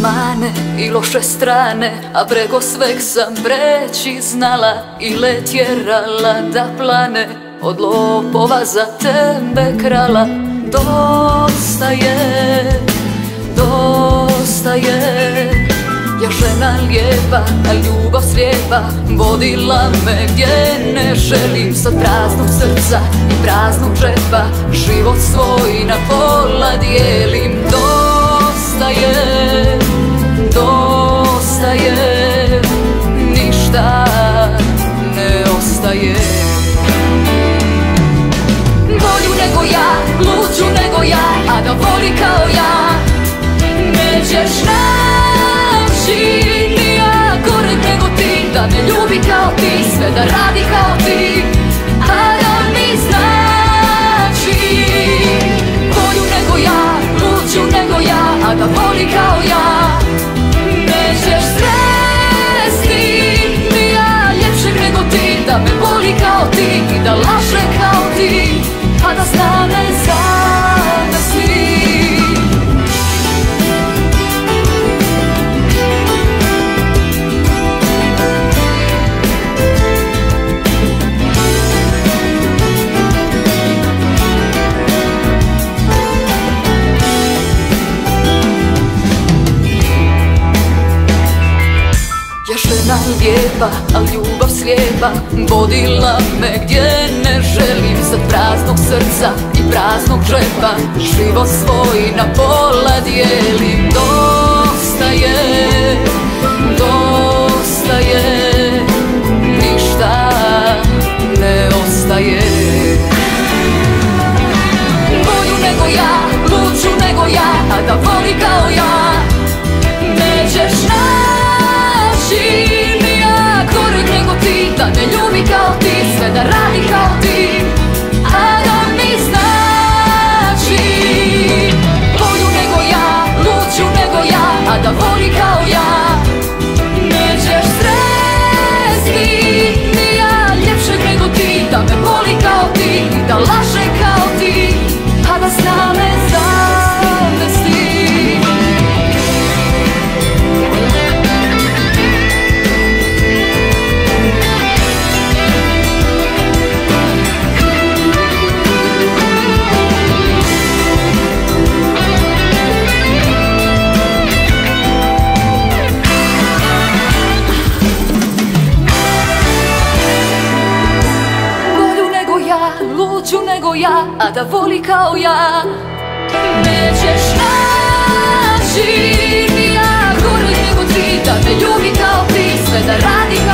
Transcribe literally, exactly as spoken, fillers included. mane i loše strane, a preko sveg sam preći znala i le tjerala da plane, od lopova za tebe krala. Dosta je, dosta je, ja žena lijepa, a ljubav slijepa vodila me gdje ne želim. Sad praznog srca i praznog džepa život svoj na pola dijelim. Dosta je, dosta je, ništa ne ostaje. Bolju nego ja, luđu nego ja, a da voli kao ja nećeš naći. Nija goreg nego ti, da me ljubi kao ti, sve da radi kao ti, a da mi znači. Bolju nego ja, luđu nego ja, a da voli kao ja nećeš sresti. Nija ljepšeg nego ti, da me voli kao ti i da laže kao ti, a da stane sada svi. Ja žena lijepa, al ljubav slijepa vodila me gdje ne želim. Sad praznog srca i praznog džepa život svoj na pola dijelim. Dosta je, dosta je, ništa ne ostaje. Bolju nego ja, luđu nego ja, a da voli kao ja nećeš naći. Nija goreg nego ti, da ne ljubi kao ti, sve da radi kao ti, a da mi znači. Bolju nego ja, luđu nego ja, a da voli kao ja nećeš sresti. Nija ljepšeg nego ti, da me voli kao ti i da laže kao ti, a da zna me zade si. Ja, a da voli kao ja nećeš naći. Nija goreg nego ti, da me ljubi kao ti, sve da radi kao ti.